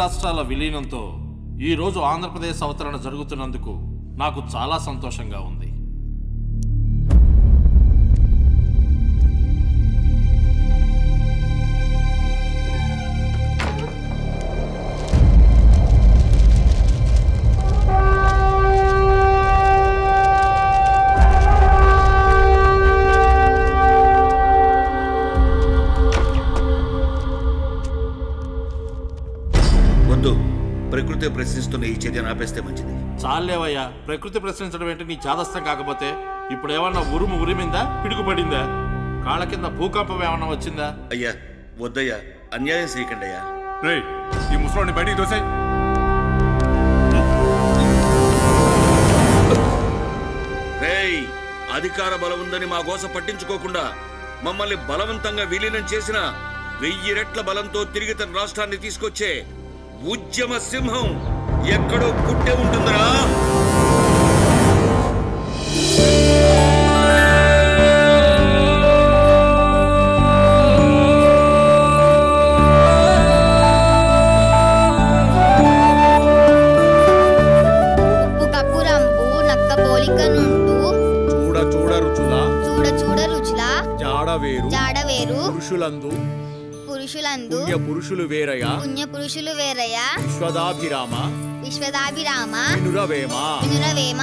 రాష్ట్రాల విలీనంతో ఈరోజు ఆంధ్రప్రదేశ్ అవతరణ జరుగుతున్నందుకు నాకు చాలా సంతోషంగా ఉంది. ప్రకృతి ప్రశ్నిస్తున్న ఈ చర్యను ఆపేస్తే మంచిది. చాలేవయ్యా, ప్రకృతి ప్రశ్నించడం ఏంటి నీ చాదస్తం కాకపోతే? ఇప్పుడు ఏమన్నా ఉరుము ఉరిమిందా, పిడుగుపడిందా, కాళ్ళ కింద భూకంపం ఏమన్నా వచ్చిందా? అయ్యా వద్దయ్యా, అన్యాయం చేయకండి అయ్యా. రేయ్, ఈ ముసలోని బయటికి దోసే. రేయ్, అధికార బలం ఉందని మా కోసం పట్టించుకోకుండా మమ్మల్ని బలవంతంగా విలీనం చేసిన 1000 రెట్ల బలంతో తిరిగి తన రాష్ట్రాన్ని తీసుకొచ్చే ఉద్యమ సింహం ఎక్కడో పుట్టే ఉంటుందరా. చూడ చూడ రుచులా, చూడ చూడ రుచులా, జాడవేరు జాడవేరు, పురుషులందు పురుషులందు పుణ్యపురుషులు వేరయా, పుణ్యపురుషులు వేరయా, విశ్వదాభిరామ విశ్వదాభిరామ, వినురవేమ వినురవేమ.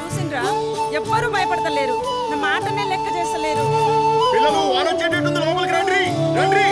చూసిండ్రా, ఎవ్వరూ భయపడతలేరు, నా మాటనే లెక్క చేస్తలేరు. పిల్లలు ఆలోచించేటట్టుంది, లోపలికి రండి రండి.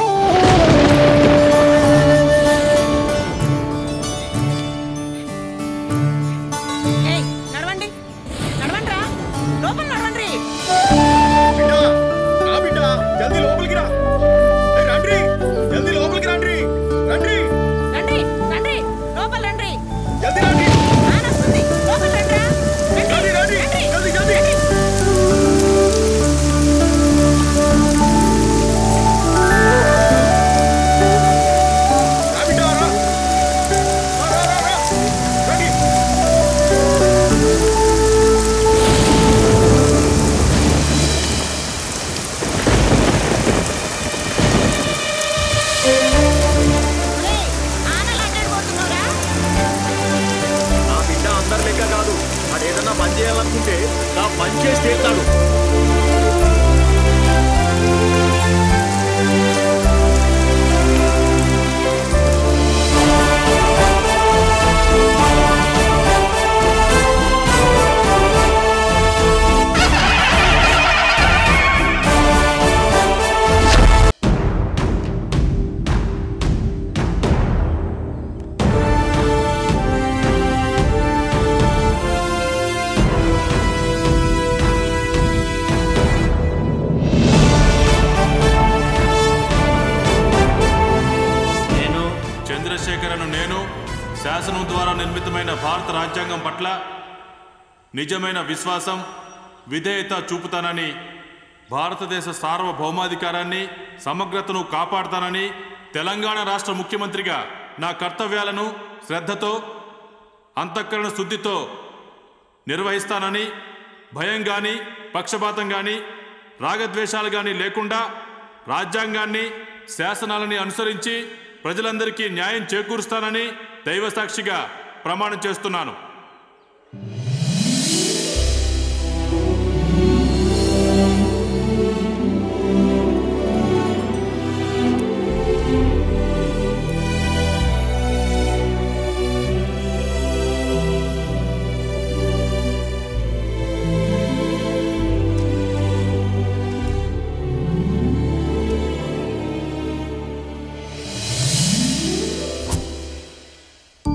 శాసనం ద్వారా నిర్మితమైన భారత రాజ్యాంగం పట్ల నిజమైన విశ్వాసం, విధేయత చూపుతానని, భారతదేశ సార్వభౌమాధికారాన్ని, సమగ్రతను కాపాడుతానని, తెలంగాణ రాష్ట్ర ముఖ్యమంత్రిగా నా కర్తవ్యాలను శ్రద్ధతో, అంతఃకరణ శుద్ధితో నిర్వహిస్తానని, భయం కానీ పక్షపాతం కానీ రాగద్వేషాలు కానీ లేకుండా రాజ్యాంగాన్ని, శాసనాలని అనుసరించి ప్రజలందరికీ న్యాయం చేకూరుస్తానని దైవ సాక్షిగా ప్రమాణం చేస్తున్నాను.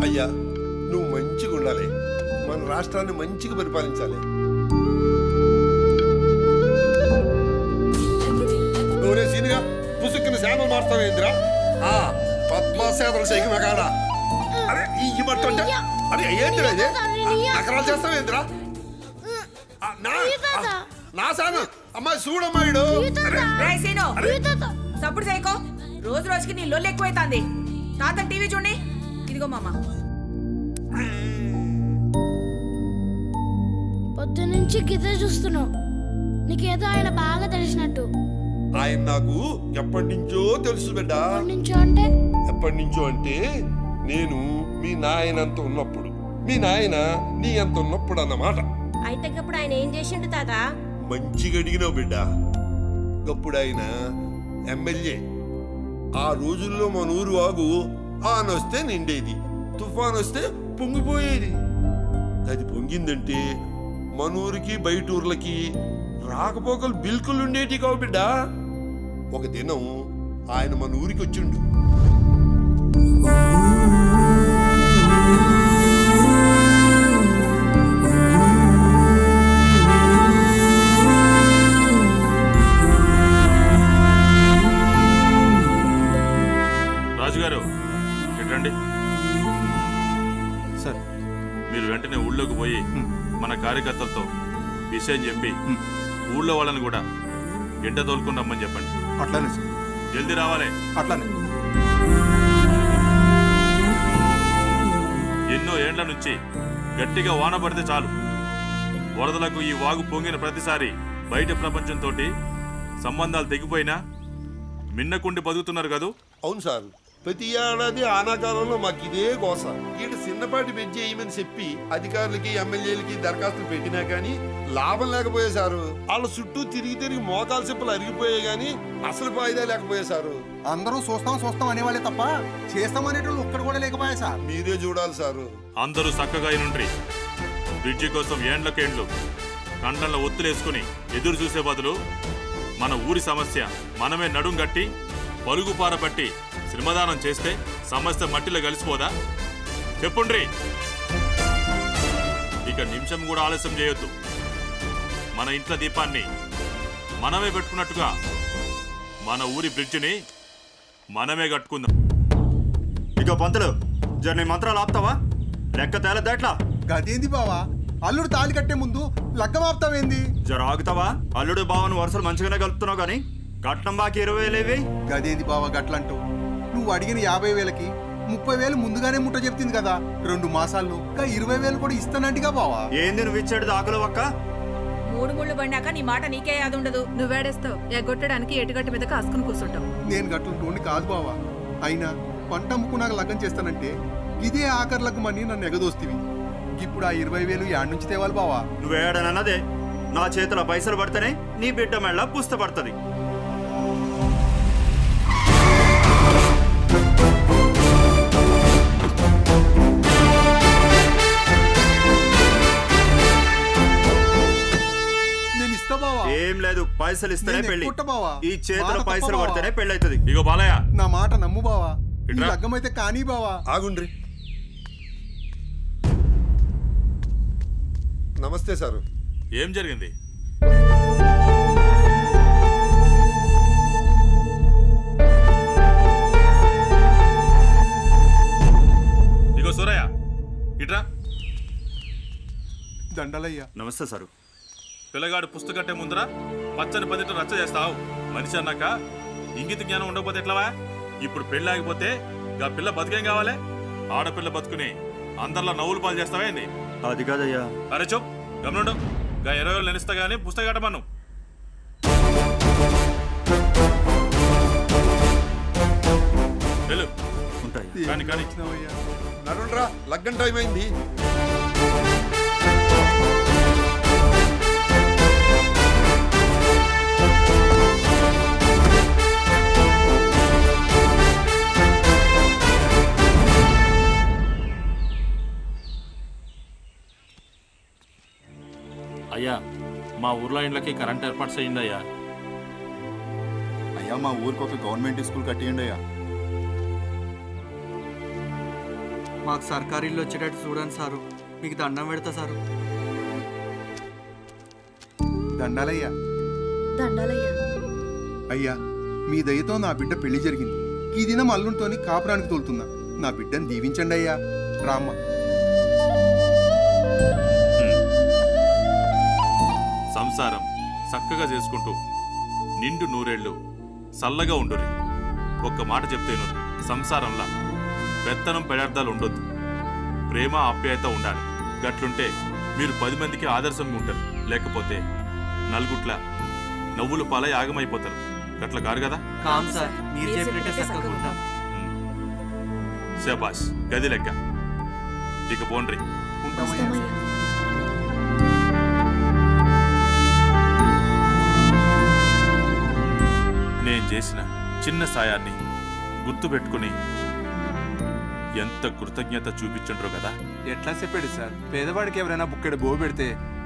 అయ్యా, నువ్వు మంచిగా ఉండాలి, మన రాష్ట్రాన్ని మంచిగా పరిపాలించాలి. నువ్వునే సీనిగా పుసుక్కిన సేవలు మారుతావేంద్రా? పద్మాసేతలు సైకిల్ కాడా? అరే ఈ పట్టుంటే అరే ఏంద్రా ఇది అకరాలు చేస్తావేంద్రా? నా సాను అమ్మాయి చూడమ్మాయిడు సప్పుడు చేయకో, రోజు రోజుకి నీ లొల్లు ఎక్కువైతుంది. తాత టీవీ చూడండి. ఇదిగో మామ, పొద్దునుంచి గిత చూస్తున్నావు, నీకేదో ఆయన బాగా తెలిసినట్టు. ఆయన నాకు ఎప్పటి నుంచో తెలుసు బిడ్డ. ఎప్పటి నుంచో అంటే నేను మీ నాయనంత ఉన్నప్పుడు, మీ నాయన నీ అంత ఉన్నప్పుడు అన్నమాట. అయితే ఇప్పుడు ఆయన ఏం చేసిండు తాత? మంచిగా అడిగినావు బిడ్డ. అప్పుడు ఆయన ఎమ్మెల్యే. ఆ రోజుల్లో మన ఊరు వాగు ఆనొస్తే నిండేది, తుఫాన్ వస్తే పొంగిపోయేది. అది పొంగిందంటే మనూరికి బయట ఊర్లకి రాకపోకలు బిల్కులు ఉండేటి కావు బిడ్డ. ఒక దినం ఆయన మన ఊరికి వచ్చిండు. రాజుగారు ఎట్రండి సార్, మీరు వెంటనే ఊళ్ళోకి పోయి మన కార్యకర్తలతో విషయం చెప్పి ఊళ్ళో వాళ్ళని కూడా ఎండ తోలుకుని రమ్మని చెప్పండి. అట్లానే సార్. జల్దీ రావాలి. అట్లానే. ఎన్నో ఏండ్ల నుంచి గట్టిగా వాన పడితే చాలు, వరదలకు ఈ వాగు పొంగిన ప్రతిసారి బయట ప్రపంచంతో సంబంధాలు తెగిపోయినా మిన్నకుండి బతుకుతున్నారు కదూ? అవును సార్, ప్రతి ఏడాది ఆనాకాలంలో మాకు ఇదే గోస. ఈయన చిన్నపాటి బెడ్జి వేయమని చెప్పి అధికారులకి ఎమ్మెల్యేలకి దరఖాస్తులు పెట్టినా కానీ లాభం లేకపోయేశారు. వాళ్ళ చుట్టూ తిరిగి తిరిగి మోకాల చెప్పులు అరిగిపోయాయి కానీ అసలు ఫాయిదా లేకపోయేశారు. అందరూ చూస్తాం చూస్తాం అనేవాళ్ళే తప్ప చేస్తామనేటోళ్ళు ఒక్కడ కూడా లేకపోయా సార్. మీరే చూడాలి సారు. అందరూ చక్కగా నుండి బ్రిడ్జి కోసం ఏండ్లకేండ్లు కండ్లలో ఒత్తులేసుకుని ఎదురు చూసే బదులు మన ఊరి సమస్య మనమే నడుం కట్టి పరుగుపార పట్టి శ్రమదానం చేస్తే సమస్య మట్టిలో కలిసిపోదా? చెప్పుండ్రి. ఇక నిమిషం కూడా ఆలస్యం చేయొద్దు. మన ఇంట్లో దీపాన్ని మనమే పెట్టుకున్నట్టుగా మన ఊరి బ్రిడ్జిని మనమే కట్టుకుందాం. ఇక పంతులు జర్నీ మంత్రాలు ఆపుతావా? లెక్క తేలద్దా? గదేంది బావా, అల్లుడు తాళి కట్టే ముందు లెక్క ఆపుతావేంది? జర ఆగుతావా? అల్లుడు బావను వరుసలు మంచిగానే కలుపుతున్నావు కానీ కట్నం బాకి 20,000. గదేంది బావా గట్లంటూ? నువ్వు అడిగిన 50,000కి 30,000 ముందుగానే ముట్ట చెప్తుంది కదా. 2 మాసాల్లో 20,000 కూడా ఇస్తానంటిగా బావా. ఏంది నువ్వు ఇచ్చాడు దాకులు ఒక్క 3 ముళ్ళు పడినాక నీ మాట నీకే అది ఉండదు. నువ్వేడేస్తావు, ఎగ్గొట్టడానికి ఎటుగట్టు మీద కాసుకుని కూర్చుంటావు. నేను గట్లుంటోని కాదు బావా. అయినా పంట అమ్ముకున్నాక లగ్గం చేస్తానంటే ఇదే ఆఖర్లకు మని నన్ను ఎగదోస్తివి. ఇప్పుడు ఆ 20,000 యాడ్ నుంచి తేవాలి బావా? నువ్వేడనన్నదే నా చేతిలో పైసలు పడితేనే నీ బిడ్డ మెళ్ళ పుస్తపడుతుంది. ఏం లేదు, పైసలు ఇస్తేనే పెళ్లి. ఈ చేతిలో పైసలు పడితేనే పెళ్లి అవుతుంది. ఇగో బాలయ్య, నా మాట నమ్ము బావా. లగ్గమైతే కానీ బావా. ఆగుండ్రి. నమస్తే సారు. ఏం జరిగింది? ఇగో సూరయ్య ఇట్రా. దండలయ్య. నమస్తే సారు. పిల్లగాడు పుస్తకట్టే ముందర పచ్చని పదిట రచ్చ చేస్తావు. మనిషి అన్నాక ఇంగిత జ్ఞానం ఉండకపోతే ఎట్లవా? ఇప్పుడు పెళ్లి ఆగిపోతే ఆ పిల్ల బతికేం కావాలి? ఆడపిల్ల బతుకుని అందరిలో నవ్వులు పాలు చేస్తావా ఏంది? అది కాదయ్యా. అరే చో గమనుండు. గా 20,000 నిలుస్తా గానీ పుస్తక కట్టమను. లగ్గం టైం అయింది. అయ్యా, మా ఊర్లో ఇండ్లకి కరెంట్ ఏర్పాట్స్ అయ్యింది అయ్యా. అయ్యా, మా ఊరికి ఒక గవర్నమెంట్ స్కూల్ కట్టియండి అయ్యా. మాకు సర్కారీ ఇల్లు వచ్చేటట్టు చూడండి సారు. మీకు దండం పెడతా సారు. దండాలయ్యా. దండాలయ్యా. అయ్యా, మీ దయతో నా బిడ్డ పెళ్లి జరిగింది. ఈ దినం అల్లుంటోని కాపురానికి తోలుతున్నా. నా బిడ్డను దీవించండి అయ్యా. రామ్మ. సంసారం చక్కగా చేసుకుంటూ నిండు 100 ఏళ్ళు చల్లగా ఉండురి. ఒక్క మాట చెప్తేను, సంసారంలా పెత్తనం పెడార్థాలు ఉండొద్దు, ప్రేమ ఆప్యాయత ఉండాలి. గట్లుంటే మీరు 10 మందికి ఆదర్శంగా ఉంటారు, లేకపోతే నలుగుట్ల నవ్వులు పాలై ఆగమైపోతారు. అట్లా కారు కదా. శబాష్, గది లెక్క. ఇక పోండ్రి. నేను చేసిన చిన్న సాయాన్ని గుర్తుపెట్టుకుని ఎంత కృతజ్ఞత చూపించండ్రో కదా. ఎట్లా చెప్పాడు సార్, పేదవాడికి ఎవరైనా బుక్కెడు బోగు పెడితే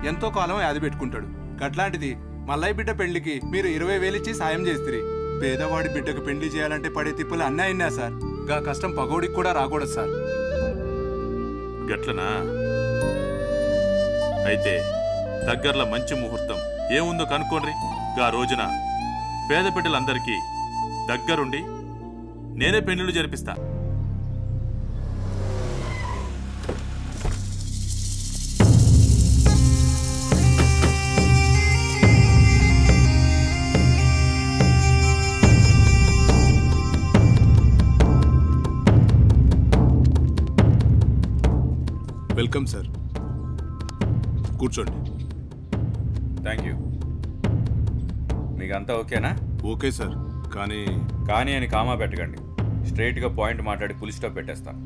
ఎంతో కాలం అది పెట్టుకుంటాడు. అట్లాంటిది మల్లయ్య బిడ్డ పెళ్లికి మీరు 20,000 ఇచ్చి సాయం చేస్తిరి. పేదవాడి బిడ్డకు పెళ్లి చేయాలంటే పడే తిప్పులు అన్నాయినా సార్, గా కష్టం పగోడికి కూడా రాకూడదు సార్. గట్లనా? అయితే దగ్గర్లో మంచి ముహూర్తం ఏముందో కనుక్కోండి. గా రోజున పేద బిడ్డలందరికీ దగ్గరుండి నేనే పెళ్లిళ్ళు జరిపిస్తా. వెల్కమ్ సార్, కూర్చోండి. Thank you. మీకంతా ఓకేనా? ఓకే సార్, కానీ కానీ అని కామా పెట్టకండి. స్ట్రైట్గా పాయింట్ మాట్లాడి ఫుల్ స్టాప్ పెట్టేస్తాను.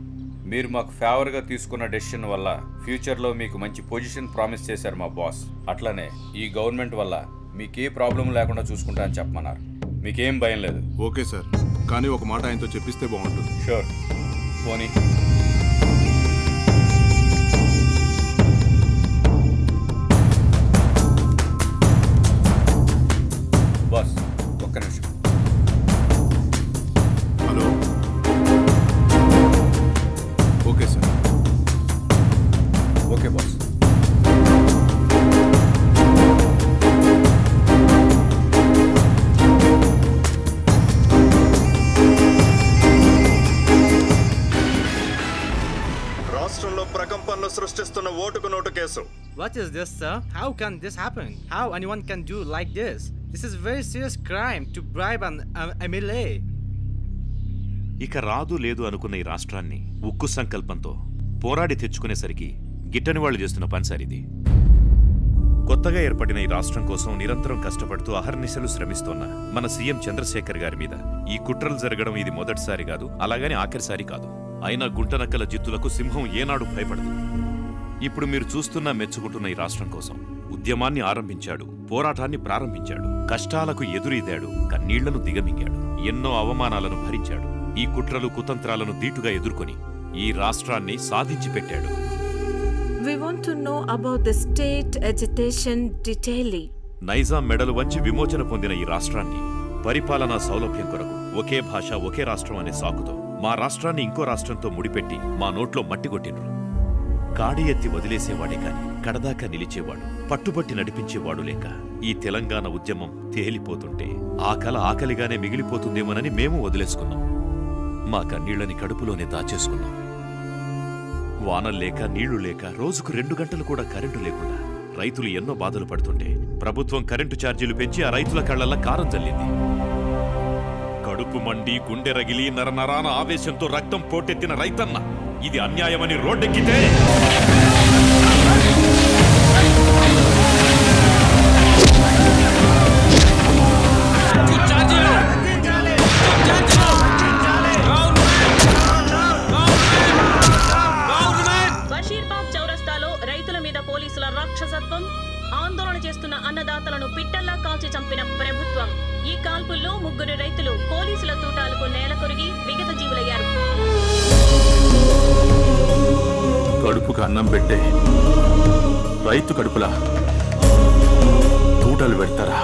మీరు మాకు ఫేవర్గా తీసుకున్న డెసిషన్ వల్ల ఫ్యూచర్లో మీకు మంచి పొజిషన్ ప్రామిస్ చేశారు మా బాస్. అట్లనే ఈ గవర్నమెంట్ వల్ల మీకే ప్రాబ్లం లేకుండా చూసుకుంటా అని చెప్పమన్నారు. మీకేం భయం లేదు? ఓకే సార్, కానీ ఒక మాట ఆయనతో చెప్పిస్తే బాగుంటుంది. షూర్. పోనీ బాస్, ఒక్క నిమిషం. Hello. Okay sir. Okay boss. రాష్ట్రంలో ప్రకంపనలు సృష్టిస్తున్న ఓటుకు note case. What is this, sir? How can this happen? How anyone can do like this? This is very serious crime to bribe an MLA. ఇక రాదు లేదు అనుకున్న ఈ రాష్ట్రాన్ని ఉక్కు సంకల్పంతో పోరాడి తెచ్చుకునేసరికి గిట్టని వాళ్ళు చేస్తున్న పనిసారిది. కొత్తగా ఏర్పడిన ఈ రాష్ట్రం కోసం నిరంతరం కష్టపడుతూ అహర్నిశలు శ్రమిస్తోన్న మన సీఎం చంద్రశేఖర్ గారి మీద ఈ కుట్రలు జరగడం ఇది మొదటిసారి కాదు, అలాగని ఆఖరిసారి కాదు. అయినా గుంటనక్కల జిత్తులకు సింహం ఏనాడు భయపడదు. ఇప్పుడు మీరు చూస్తున్నా మెచ్చుకుంటున్న ఈ రాష్ట్రం కోసం ఉద్యమాన్ని ఆరంభించాడు, పోరాటాన్ని ప్రారంభించాడు, కష్టాలకు ఎదురీదాడు, కన్నీళ్లను దిగమింగాడు, ఎన్నో అవమానాలను భరించాడు, ఈ కుట్రలు కుతంత్రాలను దీటుగా ఎదుర్కొని ఈ రాష్ట్రాన్ని సాధించి పెట్టాడు. We want to know about the state agitation detailing. Nizam మెడలు వంచి విమోచన పొందిన ఈ రాష్ట్రాన్ని పరిపాలనా సౌలభ్యం కొరకు ఒకే భాష ఒకే రాష్ట్రం అనే సాకుతో మా రాష్ట్రాన్ని ఇంకో రాష్ట్రంతో ముడిపెట్టి మా నోట్లో మట్టి కొట్టిండ్రు. కాడి ఎత్తి వదిలేసేవాడే కాని కడదాకా నిలిచేవాడు, పట్టుబట్టి నడిపించేవాడు లేక ఈ తెలంగాణ ఉద్యమం తేలిపోతుంటే ఆ కళ ఆకలిగానే మిగిలిపోతుందేమోనని మేము వదిలేసుకున్నాం. మా కన్నీళ్లని కడుపులోనే దాచేసుకున్నాం. వానలు లేక, నీళ్లు లేక, రోజుకు 2 గంటలు కూడా కరెంటు లేకుండా రైతులు ఎన్నో బాధలు పడుతుంటే ప్రభుత్వం కరెంటు ఛార్జీలు పెంచి ఆ రైతుల కళ్లల్లా కారం చల్లింది. కడుపు మండి గుండె రగిలి నరనరాన ఆవేశంతో రక్తం పోటెత్తిన రైతన్న ఇది అన్యాయమని రోడ్డెక్కితే బషీర్బాగ్ చౌరస్తాలో రైతుల మీద పోలీసుల రాక్షసత్వం, ఆందోళన చేస్తున్న అన్నదాతలను పిట్టల్లా కాల్చి చంపిన ప్రభుత్వం. ఈ కాల్పుల్లో 3 రైతులు పోలీసుల తూటాలకు నేల కొరిగి విగత జీవులయ్యారు. కడుపుకు అన్నం పెట్టే రైతు కడుపులా తూటలు పెడతారా?